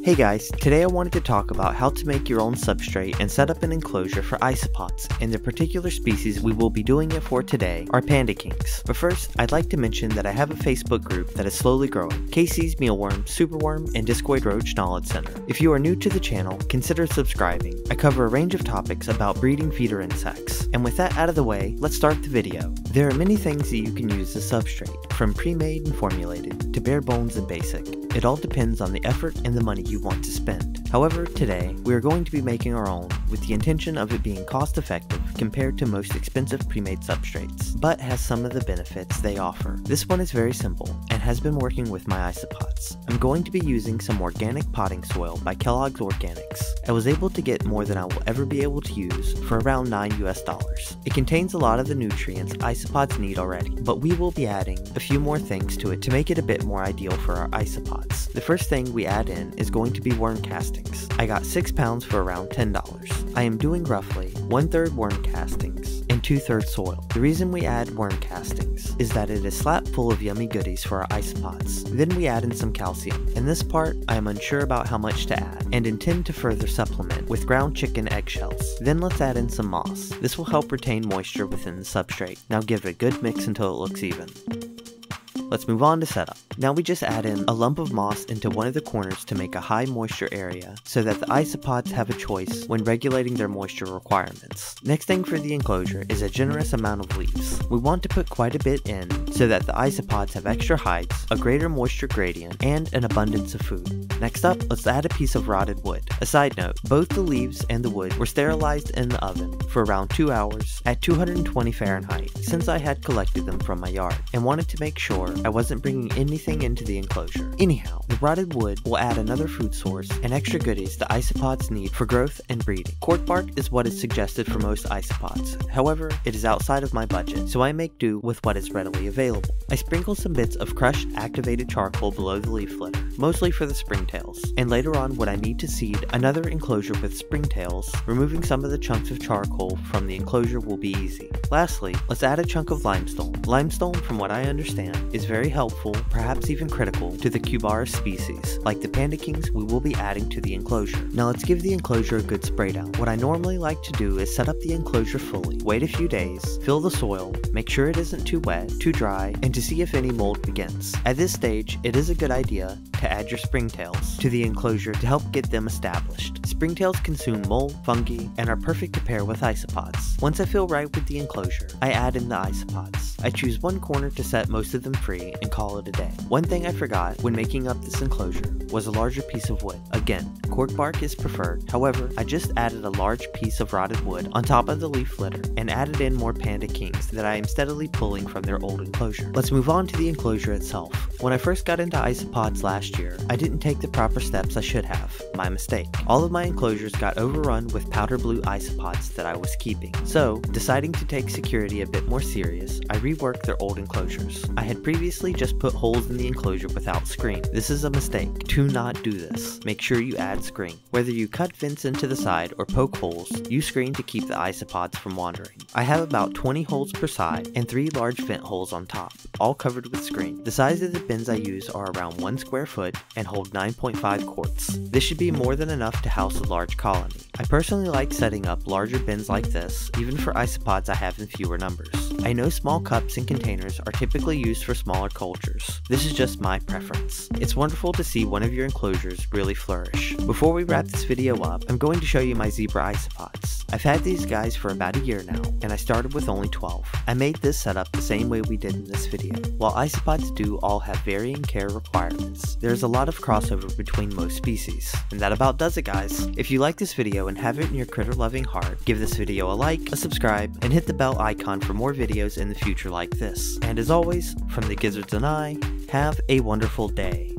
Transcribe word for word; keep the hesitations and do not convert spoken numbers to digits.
Hey guys, today I wanted to talk about how to make your own substrate and set up an enclosure for isopods, and the particular species we will be doing it for today are Panda Kings. But first, I'd like to mention that I have a Facebook group that is slowly growing, Casey's Mealworm, Superworm, and Discoid Roach Knowledge Center. If you are new to the channel, consider subscribing. I cover a range of topics about breeding feeder insects. And with that out of the way, let's start the video. There are many things that you can use as substrate, from pre-made and formulated, to bare bones and basic. It all depends on the effort and the money you want to spend. However, today, we are going to be making our own with the intention of it being cost effective compared to most expensive pre-made substrates, but has some of the benefits they offer. This one is very simple and has been working with my isopods. I'm going to be using some organic potting soil by Kellogg's Organics. I was able to get more than I will ever be able to use for around nine U S dollars. It contains a lot of the nutrients isopods need already, but we will be adding a few more things to it to make it a bit more ideal for our isopods. The first thing we add in is going to be worm castings. I got six pounds for around ten dollars. I am doing roughly one third worm castings and two thirds soil. The reason we add worm castings is that it is slap full of yummy goodies for our isopods. Then we add in some calcium. In this part, I am unsure about how much to add and intend to further supplement with ground chicken eggshells. Then let's add in some moss. This will help retain moisture within the substrate. Now give it a good mix until it looks even. Let's move on to setup. Now we just add in a lump of moss into one of the corners to make a high moisture area so that the isopods have a choice when regulating their moisture requirements. Next thing for the enclosure is a generous amount of leaves. We want to put quite a bit in so that the isopods have extra hides, a greater moisture gradient, and an abundance of food. Next up, let's add a piece of rotted wood. A side note, both the leaves and the wood were sterilized in the oven for around two hours at two hundred twenty Fahrenheit since I had collected them from my yard and wanted to make sure I wasn't bringing anything into the enclosure. Anyhow, the rotted wood will add another food source and extra goodies the isopods need for growth and breeding. Cork bark is what is suggested for most isopods. However, it is outside of my budget, so I make do with what is readily available. I sprinkle some bits of crushed activated charcoal below the leaf litter, mostly for the springtails, and later on when I need to seed another enclosure with springtails, removing some of the chunks of charcoal from the enclosure will be easy. Lastly, let's add a chunk of limestone. Limestone, from what I understand, is very helpful, perhaps even critical, to the Cubaris species. Like the Panda Kings, we will be adding to the enclosure. Now let's give the enclosure a good spray down. What I normally like to do is set up the enclosure fully, wait a few days, fill the soil, make sure it isn't too wet, too dry, and to see if any mold begins. At this stage, it is a good idea to add your springtails to the enclosure to help get them established. Springtails consume mold, fungi, and are perfect to pair with isopods. Once I feel right with the enclosure, I add in the isopods. I choose one corner to set most of them free and call it a day. One thing I forgot when making up this enclosure was a larger piece of wood. Again, cork bark is preferred, however, I just added a large piece of rotted wood on top of the leaf litter and added in more Panda Kings that I am steadily pulling from their old enclosure. Let's move on to the enclosure itself. When I first got into isopods last year, I didn't take the proper steps I should have. My mistake. All of my enclosures got overrun with powder blue isopods that I was keeping. So, deciding to take security a bit more serious, I reworked their old enclosures. I had previously just put holes in the enclosure without screen. This is a mistake. Do not do this. Make sure you add screen. Whether you cut vents into the side or poke holes, use screen to keep the isopods from wandering. I have about twenty holes per side and three large vent holes on top, all covered with screen. The size of the bins I use are around one square foot and hold nine point five quarts. This should be more than enough to house a large colony. I personally like setting up larger bins like this, even for isopods I have in fewer numbers. I know small cups and containers are typically used for smaller cultures. This is just my preference. It's wonderful to see one of your enclosures really flourish. Before we wrap this video up, I'm going to show you my zebra isopods. I've had these guys for about a year now, and I started with only twelve. I made this setup the same way we did in this video. While isopods do all have varying care requirements, there's a lot of crossover between most species. And that about does it, guys. If you like this video and have it in your critter-loving heart, give this video a like, a subscribe, and hit the bell icon for more videos videos in the future like this. And as always, from the Gizzards and I, have a wonderful day.